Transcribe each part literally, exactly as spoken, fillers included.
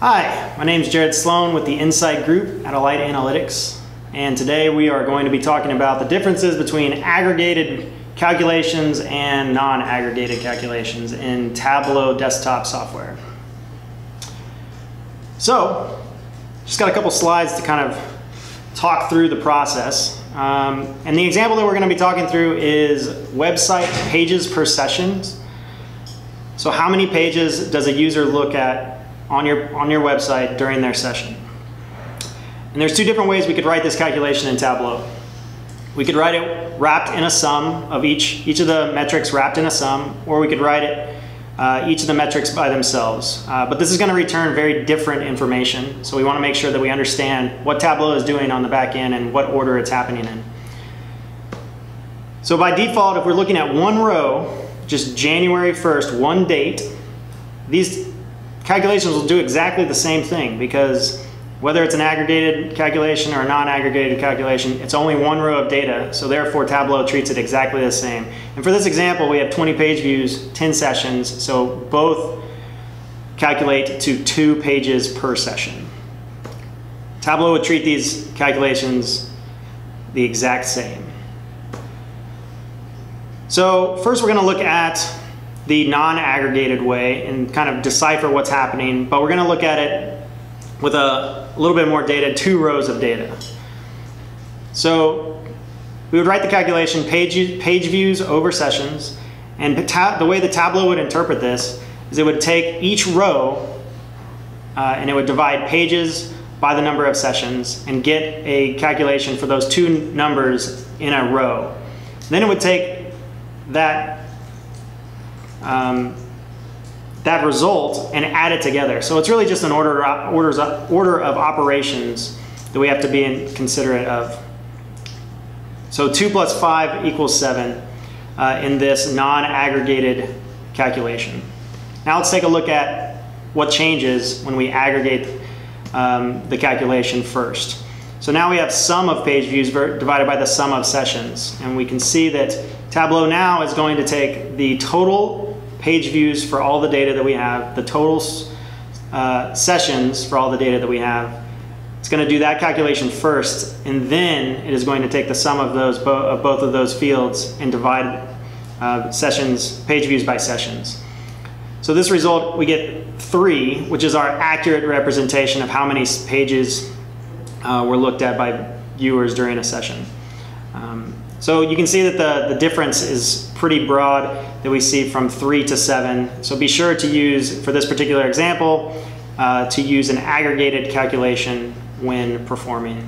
Hi, my name is Jared Sloan with the Insight Group at Alight Analytics, and today we are going to be talking about the differences between aggregated calculations and non-aggregated calculations in Tableau desktop software. So, just got a couple slides to kind of talk through the process, um, and the example that we're going to be talking through is website pages per session. So, how many pages does a user look at on your, on your website during their session? And there's two different ways we could write this calculation in Tableau. We could write it wrapped in a sum of each, each of the metrics wrapped in a sum, or we could write it uh, each of the metrics by themselves. Uh, but this is going to return very different information, so we want to make sure that we understand what Tableau is doing on the back end and what order it's happening in. So by default, if we're looking at one row, just January first, one date, these calculations will do exactly the same thing, because whether it's an aggregated calculation or a non-aggregated calculation, it's only one row of data, so therefore Tableau treats it exactly the same. And for this example, we have twenty page views, ten sessions, so both calculate to two pages per session. Tableau would treat these calculations the exact same. So first we're going to look at the non-aggregated way and kind of decipher what's happening, but we're going to look at it with a little bit more data, two rows of data. So we would write the calculation page, page views over sessions, and the way the Tableau would interpret this is it would take each row uh, and it would divide pages by the number of sessions and get a calculation for those two numbers in a row. Then it would take that Um, that result and add it together. So it's really just an order, orders, order of operations that we have to be in considerate of. So two plus five equals seven uh, in this non-aggregated calculation. Now let's take a look at what changes when we aggregate um, the calculation first. So now we have sum of page views divided by the sum of sessions, and we can see that Tableau now is going to take the total page views for all the data that we have, the total uh, sessions for all the data that we have. It's going to do that calculation first, and then it is going to take the sum of those bo of both of those fields and divide uh, sessions, page views by sessions. So this result, we get three, which is our accurate representation of how many pages uh, were looked at by viewers during a session. Um, So you can see that the, the difference is pretty broad, that we see from three to seven. So be sure to use, for this particular example, uh, to use an aggregated calculation when performing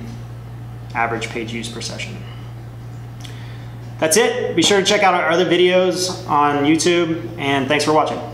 average page views per session. That's it. Be sure to check out our other videos on YouTube, and thanks for watching.